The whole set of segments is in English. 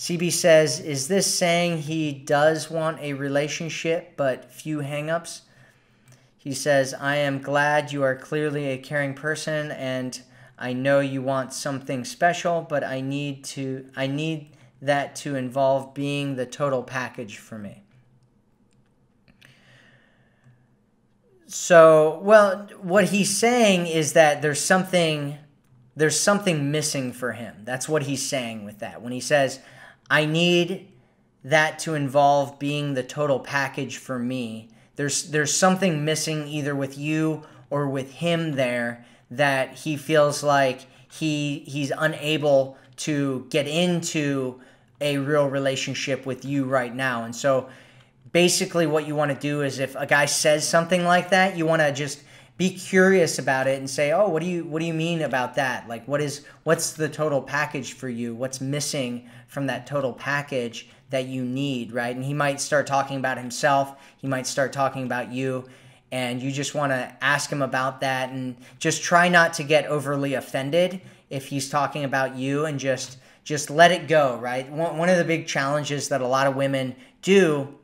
CB says, is this saying he does want a relationship but few hangups? He says, I am glad you are clearly a caring person, and I know you want something special, but I need that to involve being the total package for me. So, well, what he's saying is that there's something missing for him. That's what he's saying with that. When he says, I need that to involve being the total package for me, there's something missing either with you or with him there that he feels like he's unable to get into a real relationship with you right now. And so basically what you want to do is, if a guy says something like that, you want to just be curious about it and say, oh, what do you mean about that? Like, what's the total package for you? What's missing from that total package that you need, right? And he might start talking about himself. He might start talking about you. And you just want to ask him about that, and just try not to get overly offended if he's talking about you, and just let it go, right? One of the big challenges that a lot of women do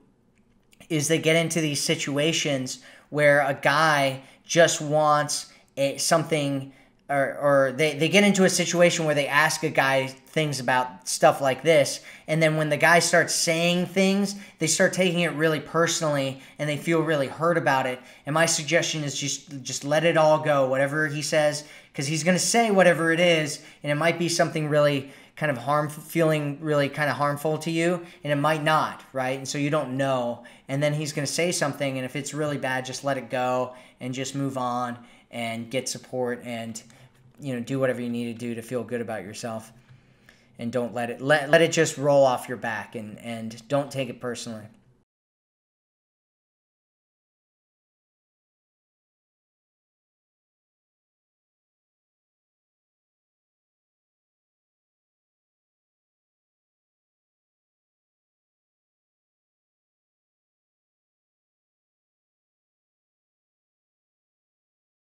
is they get into these situations where a guy just wants something, or they get into a situation where they ask a guy things about stuff like this, and then when the guy starts saying things, they start taking it really personally, and they feel really hurt about it. And my suggestion is just let it all go, whatever he says, because he's going to say whatever it is, and it might be something really kind of harmful, feeling really kind of harmful to you, and it might not, right? And so you don't know, and then he's going to say something, and if it's really bad, just let it go and just move on and get support, and you know, do whatever you need to do to feel good about yourself, and don't let it just roll off your back, and don't take it personally.